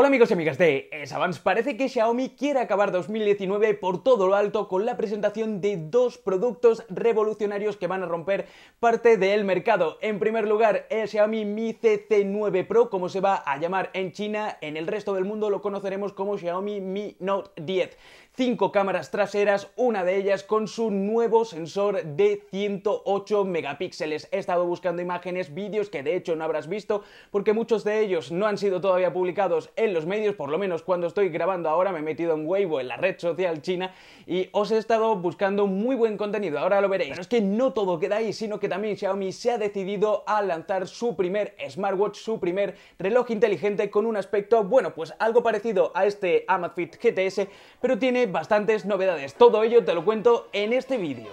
Hola amigos y amigas de eSavants, parece que Xiaomi quiere acabar 2019 por todo lo alto con la presentación de dos productos revolucionarios que van a romper parte del mercado. En primer lugar, el Xiaomi Mi CC9 Pro, como se va a llamar en China, en el resto del mundo lo conoceremos como Xiaomi Mi Note 10. 5 cámaras traseras, una de ellas con su nuevo sensor de 108 megapíxeles. He estado buscando imágenes, vídeos que de hecho no habrás visto porque muchos de ellos no han sido todavía publicados en los medios, por lo menos cuando estoy grabando ahora me he metido en Weibo, en la red social china, y os he estado buscando muy buen contenido, ahora lo veréis. Pero es que no todo queda ahí, sino que también Xiaomi se ha decidido a lanzar su primer smartwatch, su primer reloj inteligente con un aspecto, bueno, pues algo parecido a este Amazfit GTS, pero tiene bastantes novedades. Todo ello te lo cuento en este vídeo.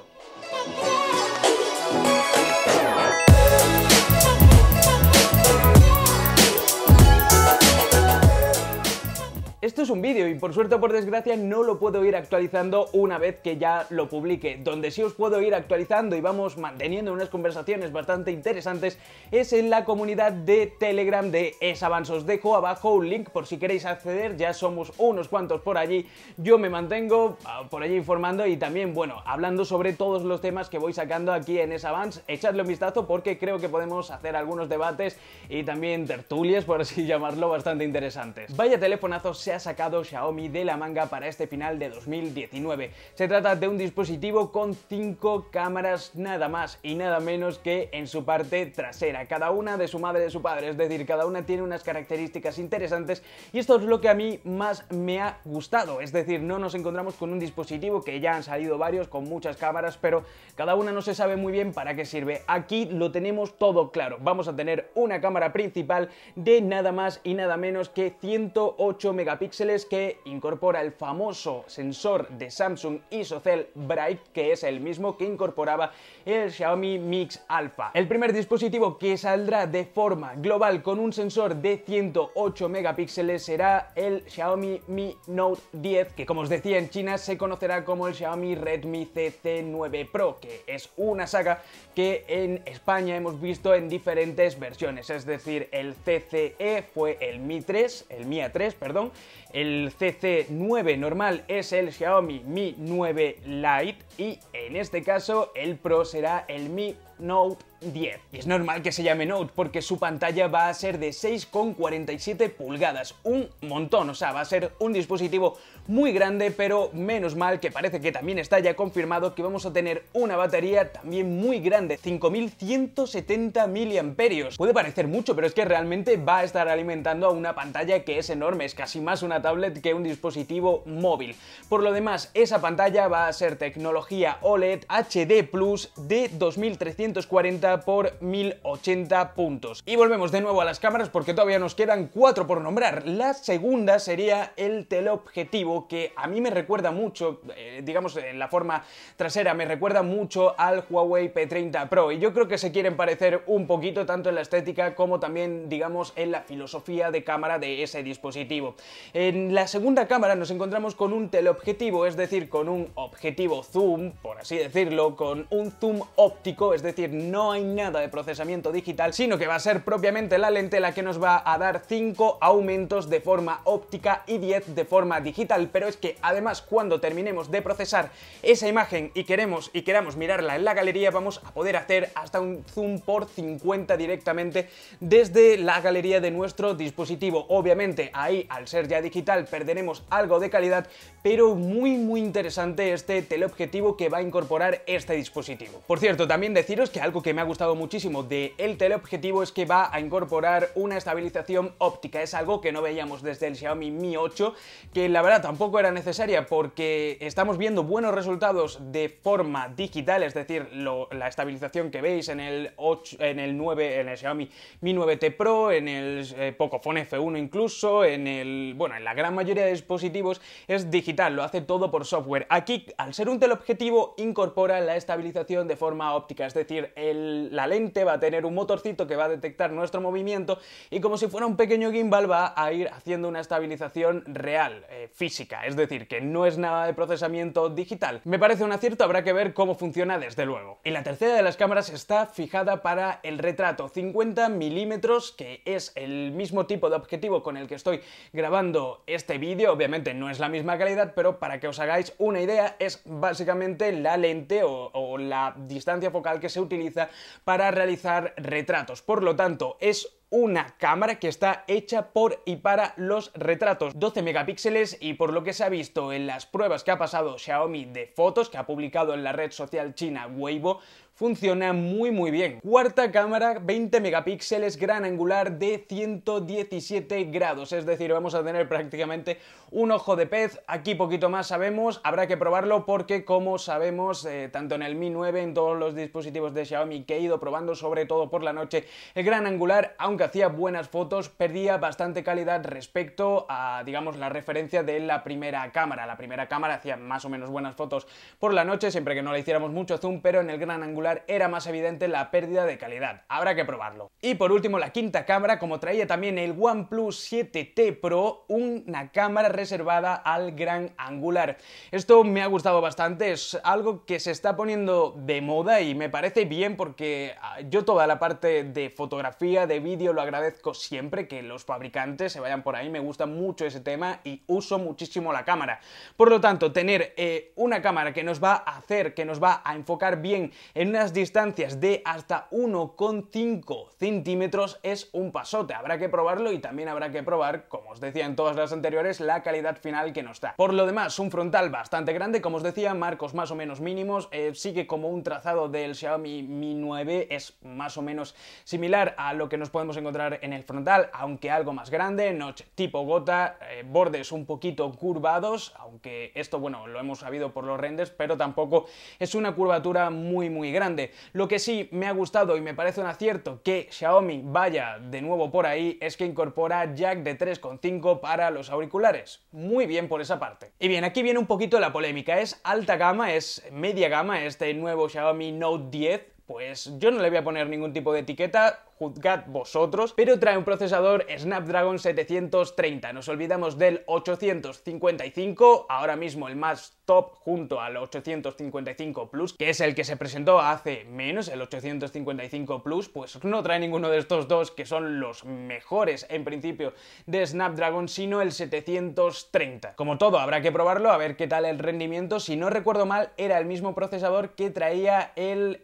Esto es un vídeo y por suerte o por desgracia no lo puedo ir actualizando una vez que ya lo publique. Donde sí os puedo ir actualizando y vamos manteniendo unas conversaciones bastante interesantes es en la comunidad de Telegram de eSavants. Os dejo abajo un link por si queréis acceder, ya somos unos cuantos por allí. Yo me mantengo por allí informando y también, bueno, hablando sobre todos los temas que voy sacando aquí en eSavants. Echadle un vistazo porque creo que podemos hacer algunos debates y también tertulias, por así llamarlo, bastante interesantes. Vaya telefonazo se ha sacado Xiaomi de la manga para este final de 2019. Se trata de un dispositivo con 5 cámaras nada más y nada menos que en su parte trasera, cada una de su madre y de su padre, es decir, cada una tiene unas características interesantes y esto es lo que a mí más me ha gustado, es decir, no nos encontramos con un dispositivo que ya han salido varios con muchas cámaras, pero cada una no se sabe muy bien para qué sirve. Aquí lo tenemos todo claro, vamos a tener una cámara principal de nada más y nada menos que 108 megapíxeles que incorpora el famoso sensor de Samsung ISOCELL Bright, que es el mismo que incorporaba el Xiaomi Mix Alpha. El primer dispositivo que saldrá de forma global con un sensor de 108 megapíxeles será el Xiaomi Mi Note 10, que como os decía en China se conocerá como el Xiaomi Redmi CC9 Pro, que es una saga que en España hemos visto en diferentes versiones, es decir, el CCE fue el Mi 3, el Mi A3, perdón. El CC9 normal es el Xiaomi Mi 9 Lite y en este caso el Pro será el Mi Note 10. Y es normal que se llame Note porque su pantalla va a ser de 6,47 pulgadas, un montón, o sea, va a ser un dispositivo muy grande, pero menos mal que parece que también está ya confirmado que vamos a tener una batería también muy grande, 5170 mAh. Puede parecer mucho, pero es que realmente va a estar alimentando a una pantalla que es enorme, es casi más una tablet que un dispositivo móvil. Por lo demás, esa pantalla va a ser tecnología OLED HD Plus de 2340 por 1080 puntos. Y volvemos de nuevo a las cámaras porque todavía nos quedan 4 por nombrar. La segunda sería el teleobjetivo, que a mí me recuerda mucho, digamos en la forma trasera, me recuerda mucho al Huawei P30 Pro y yo creo que se quieren parecer un poquito tanto en la estética como también, digamos, en la filosofía de cámara de ese dispositivo. En la segunda cámara nos encontramos con un teleobjetivo, es decir, con un objetivo zoom, por así decirlo, con un zoom óptico, es decir, no hay nada de procesamiento digital, sino que va a ser propiamente la lente la que nos va a dar 5 aumentos de forma óptica y 10 de forma digital, pero es que además cuando terminemos de procesar esa imagen y queramos mirarla en la galería, vamos a poder hacer hasta un zoom por 50 directamente desde la galería de nuestro dispositivo. Obviamente ahí, al ser ya digital, perderemos algo de calidad, pero muy muy interesante este teleobjetivo que va a incorporar este dispositivo. Por cierto, también deciros que algo que me ha gustado muchísimo del teleobjetivo es que va a incorporar una estabilización óptica, es algo que no veíamos desde el Xiaomi Mi 8, que la verdad tampoco era necesaria porque estamos viendo buenos resultados de forma digital, es decir, la estabilización que veis en el 8, en el 9, en el Xiaomi Mi 9T Pro, en el Pocophone F1 incluso, en el, bueno, en la gran mayoría de dispositivos es digital, lo hace todo por software. Aquí, al ser un teleobjetivo, incorpora la estabilización de forma óptica, es decir, el la lente va a tener un motorcito que va a detectar nuestro movimiento y como si fuera un pequeño gimbal va a ir haciendo una estabilización real, física, es decir, que no es nada de procesamiento digital. Me parece un acierto, habrá que ver cómo funciona desde luego. Y la tercera de las cámaras está fijada para el retrato, 50 milímetros, que es el mismo tipo de objetivo con el que estoy grabando este vídeo. Obviamente no es la misma calidad, pero para que os hagáis una idea, es básicamente la lente o la distancia focal que se utiliza para realizar retratos. Por lo tanto, es una cámara que está hecha por y para los retratos, 12 megapíxeles, y por lo que se ha visto en las pruebas que ha pasado Xiaomi de fotos que ha publicado en la red social china Weibo, funciona muy bien. Cuarta cámara, 20 megapíxeles, gran angular de 117 grados, es decir, vamos a tener prácticamente un ojo de pez. Aquí poquito más sabemos, habrá que probarlo porque como sabemos, tanto en el Mi 9, en todos los dispositivos de Xiaomi que he ido probando, sobre todo por la noche, el gran angular, aunque hacía buenas fotos, perdía bastante calidad respecto a, digamos, la referencia de la primera cámara. La primera cámara hacía más o menos buenas fotos por la noche, siempre que no le hiciéramos mucho zoom, pero en el gran angular era más evidente la pérdida de calidad. Habrá que probarlo. Y por último, la quinta cámara, como traía también el OnePlus 7T Pro, una cámara reservada al gran angular. Esto me ha gustado bastante, es algo que se está poniendo de moda y me parece bien porque yo toda la parte de fotografía, de vídeo, lo agradezco siempre, que los fabricantes se vayan por ahí, me gusta mucho ese tema y uso muchísimo la cámara. Por lo tanto, tener una cámara que nos va a hacer, que nos va a enfocar bien en unas distancias de hasta 1,5 centímetros es un pasote. Habrá que probarlo y también habrá que probar, como os decía en todas las anteriores, la calidad final que nos da. Por lo demás, un frontal bastante grande, como os decía, marcos más o menos mínimos, sigue como un trazado del Xiaomi Mi 9, es más o menos similar a lo que nos podemos encontrar en el frontal, aunque algo más grande, notch tipo gota, bordes un poquito curvados, aunque esto, bueno, lo hemos sabido por los renders, pero tampoco es una curvatura muy grande. Lo que sí me ha gustado y me parece un acierto que Xiaomi vaya de nuevo por ahí es que incorpora jack de 3,5 para los auriculares. Muy bien por esa parte. Y bien, aquí viene un poquito la polémica. ¿Es alta gama? ¿Es media gama este nuevo Xiaomi Note 10? Pues yo no le voy a poner ningún tipo de etiqueta, juzgad vosotros, pero trae un procesador Snapdragon 730, nos olvidamos del 855, ahora mismo el más top junto al 855 Plus, que es el que se presentó hace menos, el 855 Plus, pues no trae ninguno de estos dos que son los mejores en principio de Snapdragon, sino el 730. Como todo, habrá que probarlo, a ver qué tal el rendimiento. Si no recuerdo mal, era el mismo procesador que traía el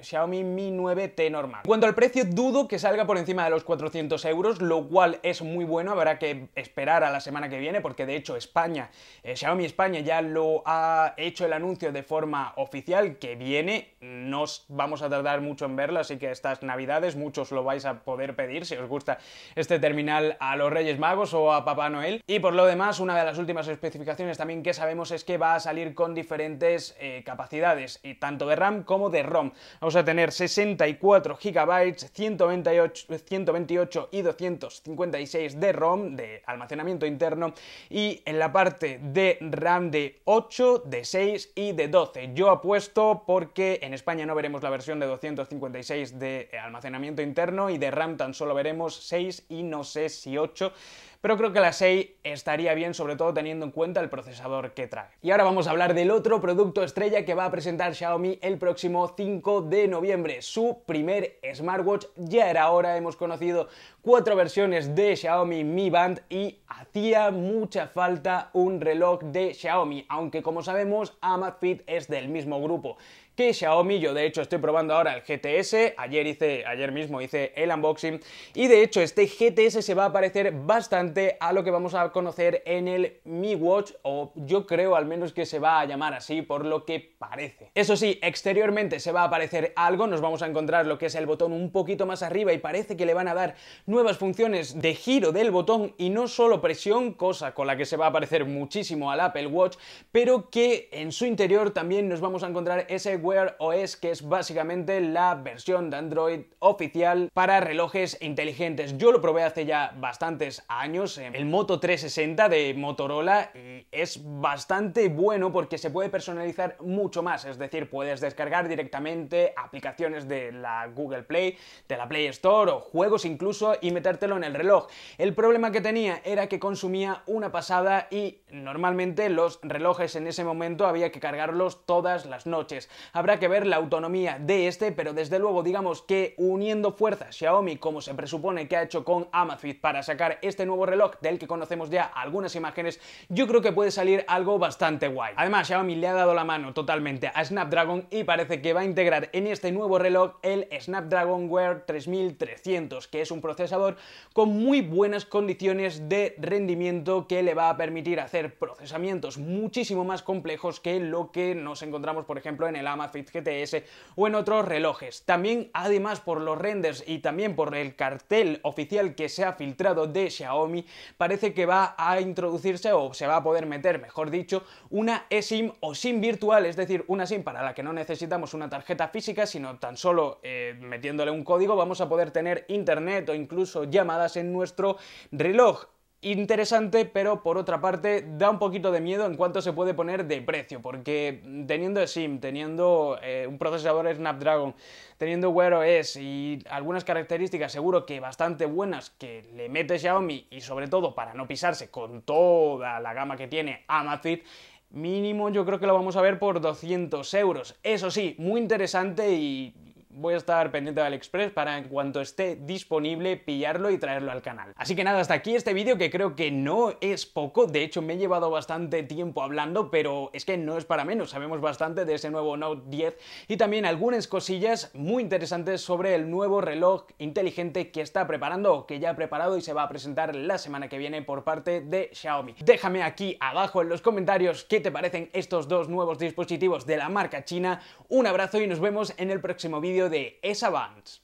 Xiaomi Mi 9T normal. En cuanto al precio, dudo que salga por encima de los 400 euros, lo cual es muy bueno, habrá que esperar a la semana que viene porque de hecho España, Xiaomi España ya lo ha hecho el anuncio de forma oficial que viene, no vamos a tardar mucho en verlo, así que estas navidades muchos lo vais a poder pedir si os gusta este terminal a los Reyes Magos o a Papá Noel. Y por lo demás, una de las últimas especificaciones también que sabemos es que va a salir con diferentes capacidades, y tanto de RAM como de ROM. Vamos a tener 64 GB, 128 y 256 de ROM, de almacenamiento interno, y en la parte de RAM de 8, de 6 y de 12. Yo apuesto porque en España no veremos la versión de 256 de almacenamiento interno y de RAM tan solo veremos 6 y no sé si 8. Pero creo que la 6 estaría bien, sobre todo teniendo en cuenta el procesador que trae. Y ahora vamos a hablar del otro producto estrella que va a presentar Xiaomi el próximo 5 de noviembre, su primer smartwatch. Ya era hora, hemos conocido 4 versiones de Xiaomi Mi Band y hacía mucha falta un reloj de Xiaomi, aunque como sabemos Amazfit es del mismo grupo que Xiaomi. Yo de hecho estoy probando ahora el GTS, ayer mismo hice el unboxing, y de hecho este GTS se va a parecer bastante a lo que vamos a conocer en el Mi Watch, o yo creo al menos que se va a llamar así por lo que parece. Eso sí, exteriormente se va a parecer algo, nos vamos a encontrar lo que es el botón un poquito más arriba y parece que le van a dar nuevas funciones de giro del botón y no solo presión, cosa con la que se va a parecer muchísimo al Apple Watch, pero que en su interior también nos vamos a encontrar ese Wear OS, que es básicamente la versión de Android oficial para relojes inteligentes. Yo lo probé hace ya bastantes años, el Moto 360 de Motorola, y es bastante bueno porque se puede personalizar mucho más, es decir, puedes descargar directamente aplicaciones de la Google Play, de la Play Store o juegos incluso y metértelo en el reloj. El problema que tenía era que consumía una pasada y normalmente los relojes en ese momento había que cargarlos todas las noches. Habrá que ver la autonomía de este, pero desde luego digamos que uniendo fuerzas Xiaomi, como se presupone que ha hecho con Amazfit para sacar este nuevo reloj del que conocemos ya algunas imágenes, yo creo que puede salir algo bastante guay. Además, Xiaomi le ha dado la mano totalmente a Snapdragon y parece que va a integrar en este nuevo reloj el Snapdragon Wear 3300, que es un procesador con muy buenas condiciones de rendimiento que le va a permitir hacer procesamientos muchísimo más complejos que lo que nos encontramos, por ejemplo, en el Amazfit GTS o en otros relojes. También, además, por los renders y también por el cartel oficial que se ha filtrado de Xiaomi, parece que va a introducirse, o se va a poder meter, mejor dicho, una eSIM o SIM virtual, es decir, una SIM para la que no necesitamos una tarjeta física, sino tan solo metiéndole un código vamos a poder tener internet o incluso llamadas en nuestro reloj. Interesante, pero por otra parte da un poquito de miedo en cuanto se puede poner de precio, porque teniendo SIM, teniendo un procesador Snapdragon, teniendo Wear OS y algunas características seguro que bastante buenas que le mete Xiaomi, y sobre todo para no pisarse con toda la gama que tiene Amazfit, mínimo yo creo que lo vamos a ver por 200 euros. Eso sí, muy interesante, y voy a estar pendiente de AliExpress para, en cuanto esté disponible, pillarlo y traerlo al canal. Así que nada, hasta aquí este vídeo, que creo que no es poco. De hecho, me he llevado bastante tiempo hablando, pero es que no es para menos. Sabemos bastante de ese nuevo Note 10 y también algunas cosillas muy interesantes sobre el nuevo reloj inteligente que está preparando, o que ya ha preparado y se va a presentar la semana que viene por parte de Xiaomi. Déjame aquí abajo en los comentarios qué te parecen estos dos nuevos dispositivos de la marca china. Un abrazo y nos vemos en el próximo vídeo de eSavants.